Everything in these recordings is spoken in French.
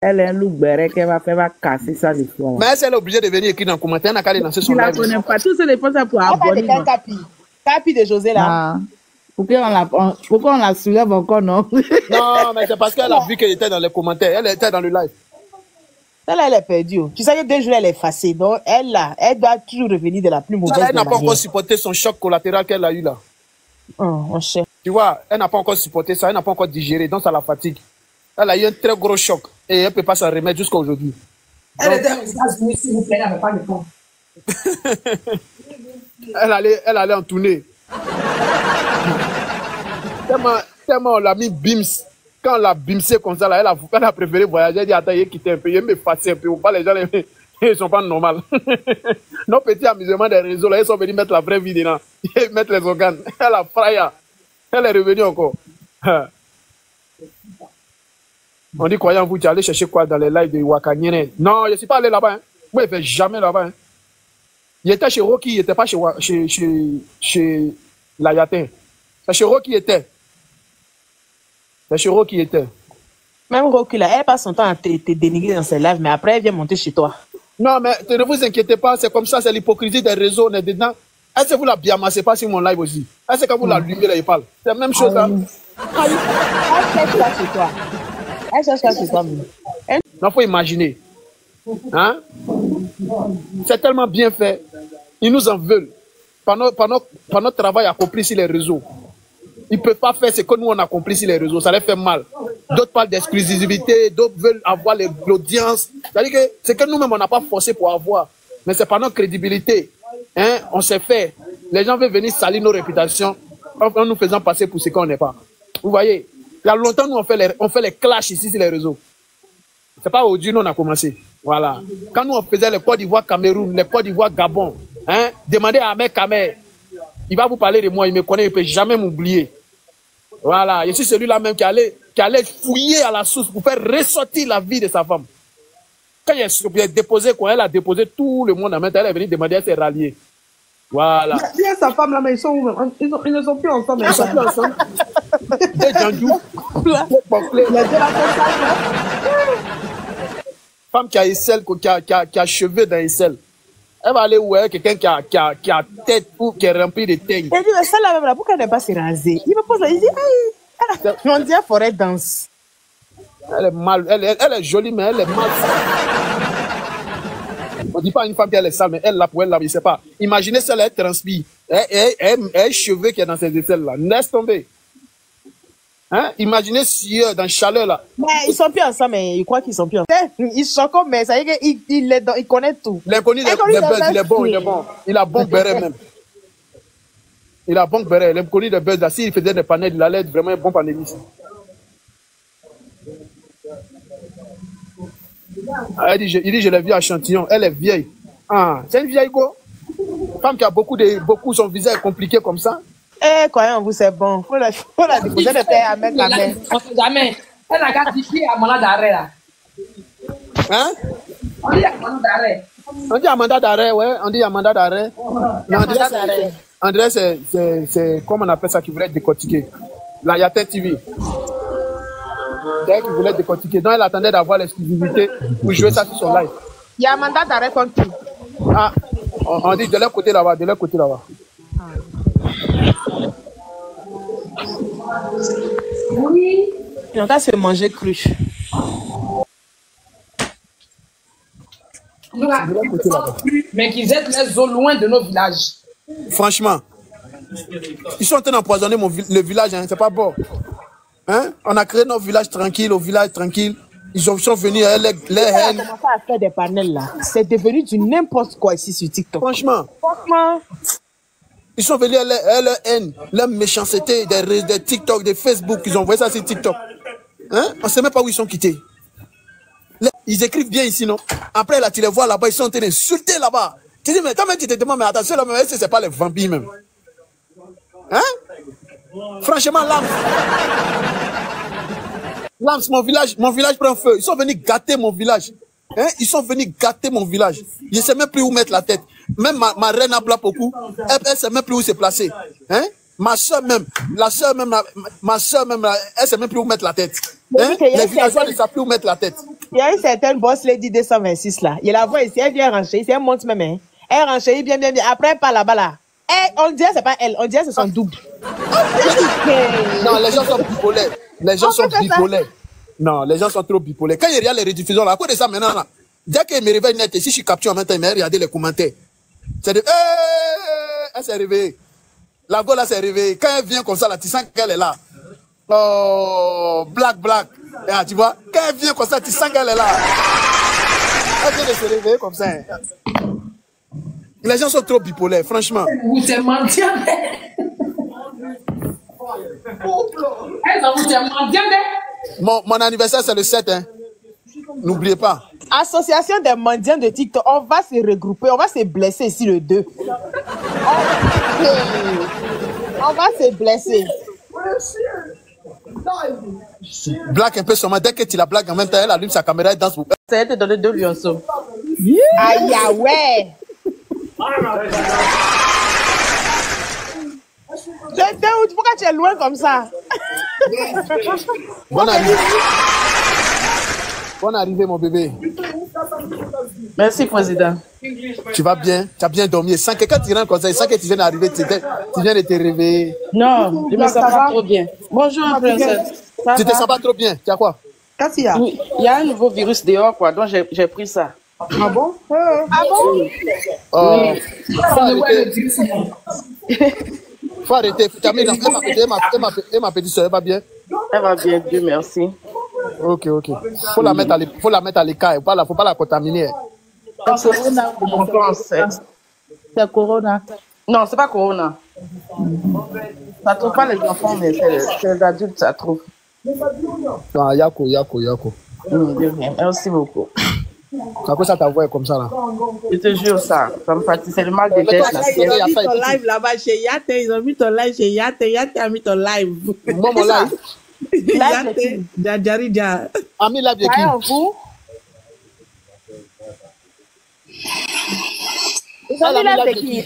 Elle est louberée qu'elle va faire va casser ça du fond. Mais elle est obligée de venir écrire dans le commentaire, elle a qu'à lancer son live. Je ne connais pas, tout ce n'est pas ça pour abonner. On a tapis. Tapis de José là. Ah. Pourquoi on la soulève encore, non? Non, mais c'est parce qu'elle a vu qu'elle était dans les commentaires, elle était dans le live. Celle-là, elle est perdue. Tu sais que 2 jours, elle est effacée. Donc, elle, là, elle doit toujours revenir de la plus mauvaise. Elle n'a pas encore supporté son choc collatéral qu'elle a eu là. Oh, on sait. Tu vois, elle n'a pas encore supporté ça, elle n'a pas encore digéré, donc ça la fatigue. Elle a eu un très gros choc et elle ne peut pas s'en remettre jusqu'à aujourd'hui. Elle était aux États-Unis, s'il vous plaît, elle n'avait pas le temps. Elle allait en tournée. Tellement on l'a mis bims. Quand on l'a bimsé comme ça, elle a préféré voyager. Elle a dit attends, il quitte un peu, il me passe un peu. Les gens, ils ne sont pas normaux. Nos petits amusements des réseaux, là, ils sont venus mettre la vraie vie dedans. Ils mettent les organes. Elle a frappé. Elle est revenue encore. On dit, croyant vous, tu es allé chercher quoi dans les lives de Wakanyene? Non, je ne suis pas allé là-bas. Hein. Moi, je ne vais jamais là-bas. Hein. Il était chez Rocky, il n'était pas chez Layatin. C'est chez Rocky était. C'est chez Rocky était. Même Rocky, là, elle passe son temps à te dénigrer dans ses lives, mais après, elle vient monter chez toi. Non, mais ne vous inquiétez pas, c'est comme ça, c'est l'hypocrisie des réseaux, on est dedans. Est-ce que vous la biamassez pas sur mon live aussi? Est-ce que vous la allumez là, il parle? C'est la même chose, là. Elle cherche là chez toi. Elle cherche là chez toi. Non, faut imaginer. Hein? C'est tellement bien fait. Ils nous en veulent. Par notre travail accompli sur les réseaux. Ils ne peuvent pas faire ce que nous, on accomplit sur les réseaux. Ça leur fait mal. D'autres parlent d'exclusivité. D'autres veulent avoir l'audience. C'est-à-dire que c'est que nous-mêmes, on n'a pas forcé pour avoir. Mais c'est par notre crédibilité. Hein? On s'est fait. Les gens veulent venir salir nos réputations en nous faisant passer pour ce qu'on n'est pas. Vous voyez? Il y a longtemps, nous, on fait les clashs ici sur les réseaux. C'est pas aujourd'hui, nous, on a commencé. Voilà. Quand nous, on faisait les Côte d'Ivoire Cameroun, les Côte d'Ivoire Gabon, hein? Demandez à Ahmed Kamer. Il va vous parler de moi, il me connaît, il ne peut jamais m'oublier. Voilà. Je suis celui-là même qui allait fouiller à la source pour faire ressortir la vie de sa femme. Quand il a déposé quoi, elle a déposé tout le monde à main, elle est venue demander à ses ralliés. Voilà. Il y a sa femme là, mais ils ne sont plus ensemble. Ils ne sont plus ensemble. Femme qui a Issel, qui a cheveux dans Issel. Elle va aller où elle, quelqu'un qui a tête ou qui est rempli de teignes. Elle dit, mais celle-là même là, pourquoi elle n'est pas se raser? Il me pose là, il dit, aïe. On dit, forêt danse. Elle est jolie, mais elle est mal. On ne dit pas une femme qu'elle est sale, mais elle, là, pour elle, là, je ne sais pas. Imaginez celle-là, elle transpire. Elle cheveux qui est dans ses aisselles, là. Laisse tomber. Hein? Imaginez si dans la chaleur, là. Mais ils sont plus ensemble, mais ils croient qu'ils sont plus ensemble. Ils sont comme, mais ça veut dire qu'ils connaissent tout. L'inconnu, il est bon, il est bon. Il a bon béret, même. Il a bon béret. L'inconnu de Buzz, là, s'il faisait des panels, il allait être vraiment un bon panéliste. Ah, il dit, je l'ai vue à Chantillon. Elle est vieille. Ah, c'est une vieille, quoi. Femme qui a beaucoup son visage est compliqué comme ça. Eh, croyez-vous, c'est bon. Faut la déposer de terre à mettre la main. On sait jamais. Elle a gratifié à Amanda d'arrêt, là. Hein? On dit Amanda d'arrêt. On dit Amanda d'arrêt, ouais. On dit Amanda d'arrêt. André, c'est comment on appelle ça qui voulait décortiquer. Là, il y a Yatin TV. C'est elle qui voulait décortiquer. Donc, elle attendait d'avoir l'exclusivité pour jouer ça sur son live. Il y a Amanda d'arrêt contre qui? Ah, on dit de leur côté là-bas, de leur côté là-bas. Oui. On va se manger cru. Mais qu'ils aient les eaux loin de nos villages. Franchement, ils sont en train d'empoisonner le village, hein, c'est pas bon. Hein? On a créé nos villages tranquilles, au village tranquille. Ils sont venus à les haines. Ils ont commencé à faire des panels là. C'est devenu du n'importe quoi ici sur TikTok. Franchement. Ils sont venus à leur haine, leur méchanceté des TikTok, des Facebook. Ils ont envoyé ça sur TikTok. Hein? On ne sait même pas où ils sont quittés. Ils écrivent bien ici, non? Après, là, tu les vois là-bas, ils sont en train d'insulter là-bas. Tu dis, mais toi-même, tu te demandes, mais attention, là, même, c'est pas les vampires, même. Hein? Franchement, Lams, mon village prend feu. Ils sont venus gâter mon village. Hein? Ils sont venus gâter mon village. Je ne sais même plus où mettre la tête. Même ma reine à Blapoku, elle ne sait même plus où se placer. Hein? Ma soeur même, elle ne sait même plus où mettre la tête. Hein? Les villageois ne savent plus où mettre la tête. Il y a une certaine boss lady 226 là. Il la voit ici, elle vient rancher, ici, elle monte même. Hein. Elle rancher, bien. Après, elle part là-bas là. Et on dirait que c'est pas elle, on dirait que c'est son double. Non, les gens sont bipolaires. Les gens sont bipolaires. Non, les gens sont trop bipolaires. Quand il y a les rediffusions là, à cause de ça maintenant là, dès qu'il me réveille net, si je suis capturé en même temps, il m'a regardé les commentaires. C'est de, elle s'est réveillée. La gueule, elle s'est réveillée. Quand elle vient comme ça là, tu sens qu'elle est là. Oh, black. Ah, tu vois, quand elle vient comme ça, tu sens qu'elle est là. Elle vient de se réveiller comme ça. Les gens sont trop bipolaires, franchement. Vous t'es menti. Mon anniversaire, c'est le 7. Hein. N'oubliez pas. Association des mendiants de TikTok, on va se regrouper, on va se blesser ici le 2. On va se blesser. Blague un peu sûrement, dès que tu la blagues en même temps, elle allume sa caméra et danse. Ça te donne 2 lionceaux. Aïe, ouais. Pourquoi tu es loin comme ça? Bonne arrivée. Bonne arrivée, mon bébé. Merci, président. Tu vas bien? Tu as bien dormi? Sans que quand tu rentres comme ça, sans que tu viennes d'arriver, tu viens de te réveiller. Non, je me sens pas trop bien. Bonjour, princesse. Tu te sens pas trop bien? Tu as quoi? Qu'est-ce qu'il y a? Oui, il y a un nouveau virus dehors, quoi, donc j'ai pris ça. Ah bon? Ah bon? Faut arrêter. Et ma petite soeur, elle va bien? Elle va bien, Dieu merci. Ok. Faut la mettre à l'écart. Faut pas la contaminer. C'est Corona. Non, c'est pas Corona. Ça trouve pas les enfants, mais c'est les adultes, ça trouve. Ah, Yako. Merci beaucoup. À quoi ça t'envoie comme ça là? Je te jure ça, ça me fatigue, c'est le mal de tête. Ils ont mis ton live là-bas chez Yate, ils ont mis ton live chez Yate, Yate a mis ton live. Moi mon live? Yate, Djadjarija. A mis live de qui? Ils ont mis live de qui?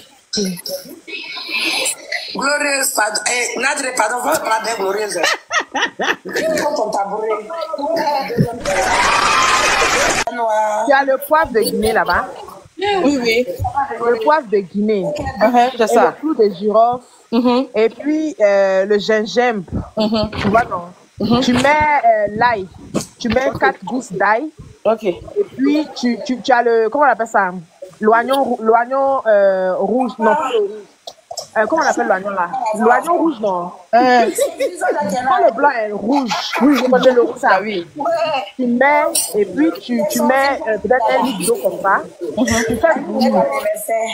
Glorieuse, pardon, Nadre, pardon, va parler de Glorieuse. Ton tabouret. Tu as le poivre de Guinée là-bas? Oui. Le poivre de Guinée. C'est ça. Le clou de girofle. Et puis le gingembre. Tu vois, non? Tu mets l'ail. Tu mets 4 gousses d'ail. OK. Et puis tu as le. Comment on appelle ça? L'oignon rouge. Non, pas le rouge. Comment on appelle l'oignon là? L'oignon rouge, non? Quand le blanc est rouge, le rouge, ça oui. Tu mets, et puis tu mets peut-être un litre d'eau comme ça. Tu fais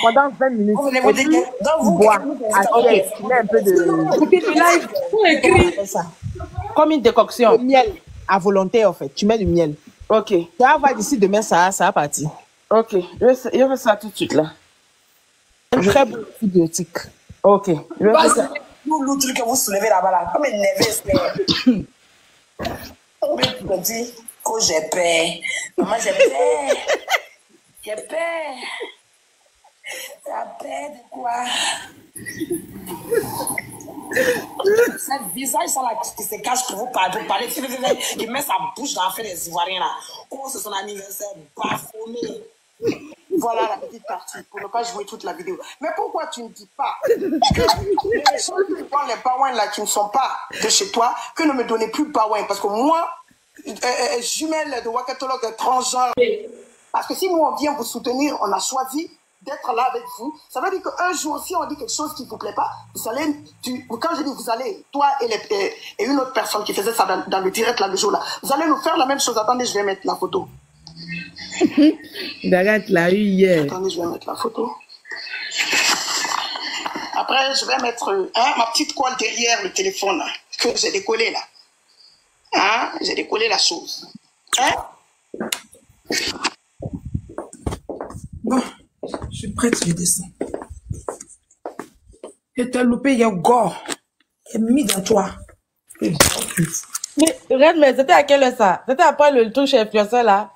pendant 20 minutes. Et puis, tu bois à pied. Tu mets un peu de. Comme une décoction. Le miel à volonté, en fait. Tu mets du miel. OK. Tu vas voir d'ici demain, ça va partir. OK. Je vais ça tout de suite là. Un très bon antibiotique. OK. Nous, le truc que vous soulevez là-bas, là, comme une nerveuse, mais. On me dit que j'ai peur. Maman, j'ai peur. T'as peur de quoi? Ce visage ça, là, qui se cache, que vous parlez, qui met sa bouche dans l'affaire des Ivoiriens, là. Oh, c'est son anniversaire, bafoué. Voilà la petite partie pour ne pas jouer toute la vidéo. Mais pourquoi tu ne dis pas que les choses qui prennent les bawins là qui ne sont pas de chez toi, que ne me donnez plus bawins? Parce que moi, jumelle de wakatologue transgenre, parce que si nous on vient vous soutenir, on a choisi d'être là avec vous, ça veut dire qu'un jour, si on dit quelque chose qui ne vous plaît pas, vous allez, quand je dis vous allez, toi et une autre personne qui faisait ça dans le direct là le jour là, vous allez nous faire la même chose. Attendez, je vais mettre la photo. Là, hier. Attendez, je vais mettre la photo. Après, je vais mettre ma petite colle derrière le téléphone là, que j'ai décollé là. Hein? J'ai décollé la chose. Hein? Bon, je suis prête, je descends. Je t'ai loupé, il y a un gore. Il est mis dans toi. Mais regarde, mais c'était à quelle heure ça? C'était après le truc chez Fiancé là.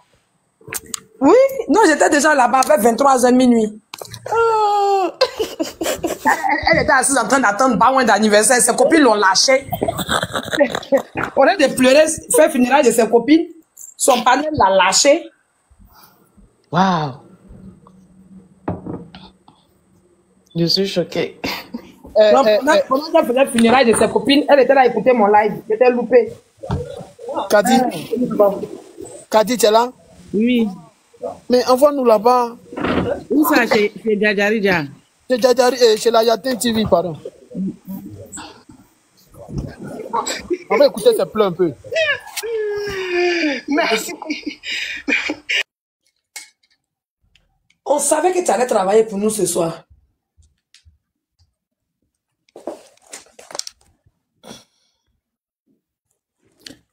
Oui, non, j'étais déjà là-bas vers 23h minuit. Oh. Elle était assise en train d'attendre Baouin d'anniversaire. Ses copines l'ont lâchée. On a de pleurer, fait funérailles de ses copines. Son panel l'a lâché. Waouh! Je suis choquée. Pendant qu'elle faisait le funérail de ses copines, elle était là à écouter mon live. J'étais loupée. Kadi, Kadi, tu es là? Oui. Mais envoie-nous là-bas. Où ça? Chez Djadjari. Chez Djadjari, chez la Yatin TV, pardon. On va écouter ses pleurs un peu. Merci. On savait que tu allais travailler pour nous ce soir.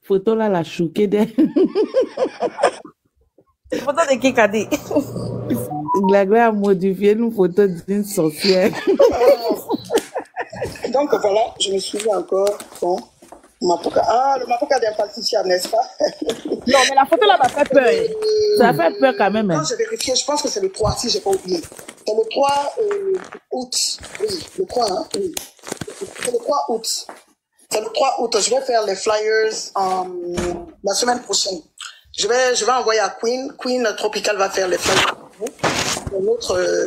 Photo là, la chouquée d'elle. Photo de qui, Kadi? Glaglé a modifié une photo d'une sorcière. Donc voilà, je me souviens encore. Bon. Mapoka. Ah, le Mapoka d'un pâtissier, n'est-ce pas? Non, mais la photo là m'a fait peur. Ça fait peur quand même. Quand j'ai vérifié, je pense que c'est le 3, si j'ai pas oublié. C'est le 3 août. Oui, le 3, hein? Oui. C'est le 3 août. C'est le 3 août. Je vais faire les flyers la semaine prochaine. Je vais envoyer à Queen. Queen Tropical va faire les flyers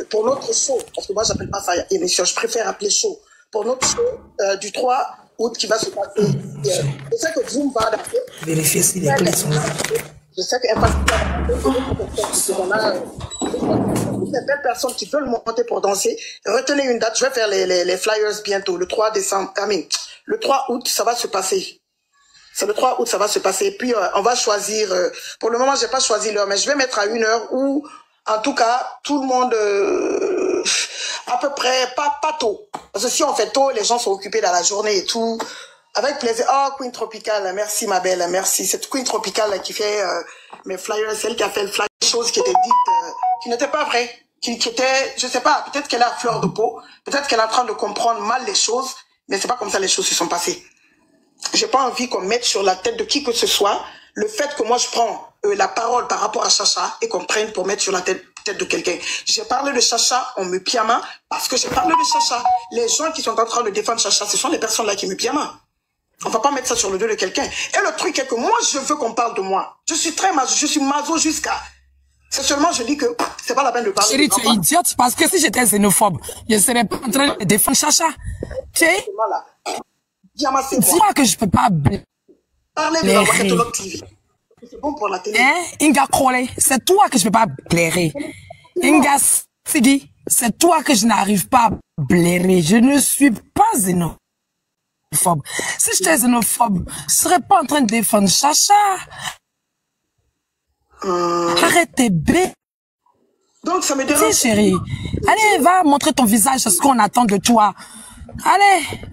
pour notre show. Parce que moi, j'appelle pas ça émission. Je préfère appeler show. Pour notre show du 3 août qui va se passer. Je sais que Zoom va adapter. Vérifier si les clés sont là. Je sais qu'un toutes les belles personnes qui veulent monter pour danser, retenez une date. Je vais faire les flyers bientôt, le 3 décembre. I mean, le 3 août, ça va se passer. C'est le 3 août, ça va se passer. Et puis, on va choisir. Pour le moment, j'ai pas choisi l'heure, mais je vais mettre à une heure où, en tout cas, tout le monde, à peu près, pas tôt. Parce que si on fait tôt, les gens sont occupés dans la journée et tout. Avec plaisir. Oh, Queen Tropical, merci ma belle, merci. C'est Queen Tropical qui fait mes flyers, celle qui a fait le flyer, chose qui était dite, qui n'était pas vraie, qui était, je sais pas, peut-être qu'elle a fleur de peau, peut-être qu'elle est en train de comprendre mal les choses, mais c'est pas comme ça les choses se sont passées. J'ai pas envie qu'on mette sur la tête de qui que ce soit le fait que moi je prends la parole par rapport à Chacha et qu'on prenne pour mettre sur la tête de quelqu'un. J'ai parlé de Chacha, on me pyama parce que j'ai parlé de Chacha. Les gens qui sont en train de défendre Chacha, ce sont les personnes là qui me pyama. On va pas mettre ça sur le dos de quelqu'un. Et le truc est que moi, je veux qu'on parle de moi. Je suis très maso, je suis maso jusqu'à... C'est seulement, je dis que c'est pas la peine de parler. Chérie, tu es idiote, parce que si j'étais xénophobe, je serais pas en train de défendre Chacha. Tu sais? Dis-moi que je peux pas... Parler de la Wakatolog TV. C'est bon pour la télé. Hein? Inga Kole, c'est toi que je peux pas blairer. Inga Sigi, c'est toi que je n'arrive pas à blairer. Je ne suis pas xénophobe. Si j'étais xénophobe, je serais pas en train de défendre Chacha. Arrêtez bé. Donc ça me dérange. Si, chérie. Allez, va montrer ton visage, c'est ce qu'on attend de toi. Allez.